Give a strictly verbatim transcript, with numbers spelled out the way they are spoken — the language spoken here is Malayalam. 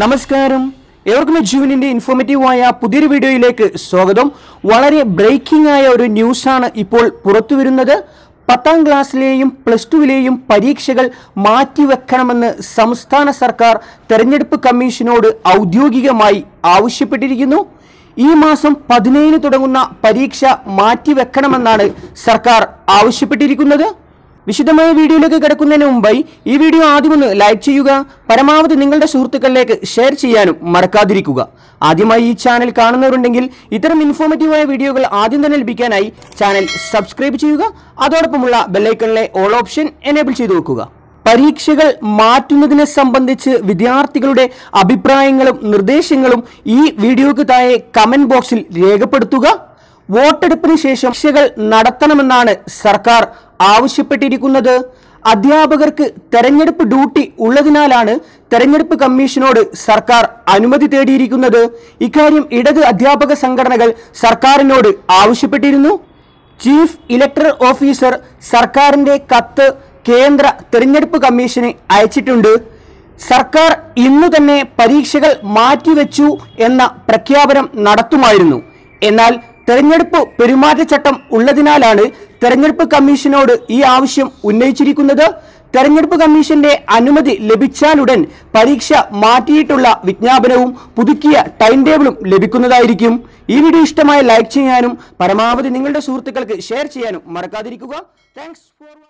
Namaskaram. Everyone is joining in the informative aya. Pudir video ilekku swagatham. Valare breaking aya oru news aanu ippol purathu varunnathu. പത്താം ക്ലാസ്സിലെയും പ്ലസ് രണ്ടിലെയും പരീക്ഷകൾ മാറ്റിവെക്കണമെന്ന് സംസ്ഥാന സർക്കാർ തെരഞ്ഞെടുപ്പ് കമ്മീഷനോട് ഔദ്യോഗികമായി ആവശ്യപ്പെട്ടിരിക്കുന്നു. ഈ മാസം പതിനേഴ് തുടങ്ങുന്ന പരീക്ഷ മാറ്റിവെക്കണമെന്നാണ് സർക്കാർ ആവശ്യപ്പെട്ടിരിക്കുന്നത്. വിശദമായ വീഡിയോയിലേക്ക് കടക്കുന്നതിന് മുമ്പ് ഈ വീഡിയോ ആദ്യം ഒന്ന് ലൈക്ക് ചെയ്യുക, പരമാവധി നിങ്ങളുടെ സുഹൃത്തുക്കളിലേക്ക് ഷെയർ ചെയ്യാനും മറക്കാതിരിക്കുക. ആദ്യമായി ഈ ചാനൽ കാണുന്നവരുണ്ടെങ്കിൽ ഇത്തരം ഇൻഫോർമേറ്റീവായ വീഡിയോകൾ ആദ്യം തന്നെ ലഭിക്കാനായി ചാനൽ സബ്സ്ക്രൈബ് ചെയ്യുക, അതോടൊപ്പമുള്ള ബെൽ ഐക്കണിലെ ഓൾ ഓപ്ഷൻ എനേബിൾ ചെയ്തു വെക്കുക. പരീക്ഷകൾ മാറ്റുന്നതിനെ സംബന്ധിച്ച് വിദ്യാർത്ഥികളുടെ അഭിപ്രായങ്ങളും നിർദ്ദേശങ്ങളും ഈ വീഡിയോയ്ക്ക് താഴെ കമന്റ് ബോക്സിൽ രേഖപ്പെടുത്തുക. വോട്ടെടുപ്പിന് ശേഷം പരീക്ഷകൾ നടത്തണമെന്നാണ് സർക്കാർ ആവശ്യപ്പെട്ടിരിക്കുന്നത്. അധ്യാപകർക്ക് തെരഞ്ഞെടുപ്പ് ഡ്യൂട്ടി ഉള്ളതിനാലാണ് തെരഞ്ഞെടുപ്പ് കമ്മീഷനോട് സർക്കാർ അനുമതി തേടിയിരിക്കുന്നത്. ഇക്കാര്യം ഇടത് അധ്യാപക സംഘടനകൾ സർക്കാരിനോട് ആവശ്യപ്പെട്ടിരുന്നു. ചീഫ് ഇലക്ടറൽ ഓഫീസർ സർക്കാരിൻ്റെ കത്ത് കേന്ദ്ര തെരഞ്ഞെടുപ്പ് കമ്മീഷന് അയച്ചിട്ടുണ്ട്. സർക്കാർ ഇന്നു തന്നെ പരീക്ഷകൾ മാറ്റിവെച്ചു എന്ന പ്രഖ്യാപനം നടത്തുമായിരുന്നു. എന്നാൽ തെരഞ്ഞെടുപ്പ് പെരുമാറ്റച്ചട്ടം ഉള്ളതിനാലാണ് തെരഞ്ഞെടുപ്പ് കമ്മീഷനോട് ഈ ആവശ്യം ഉന്നയിച്ചിരിക്കുന്നത്. തെരഞ്ഞെടുപ്പ് കമ്മീഷന്റെ അനുമതി ലഭിച്ചാലുടൻ പരീക്ഷ മാറ്റിയിട്ടുള്ള വിജ്ഞാപനവും പുതുക്കിയ ടൈം ടേബിളും ലഭിക്കുന്നതായിരിക്കും. ഈ വീഡിയോ ഇഷ്ടമായ ലൈക്ക് ചെയ്യാനും പരമാവധി നിങ്ങളുടെ സുഹൃത്തുക്കൾക്ക് ഷെയർ ചെയ്യാനും മറക്കാതിരിക്കുക. Thanks for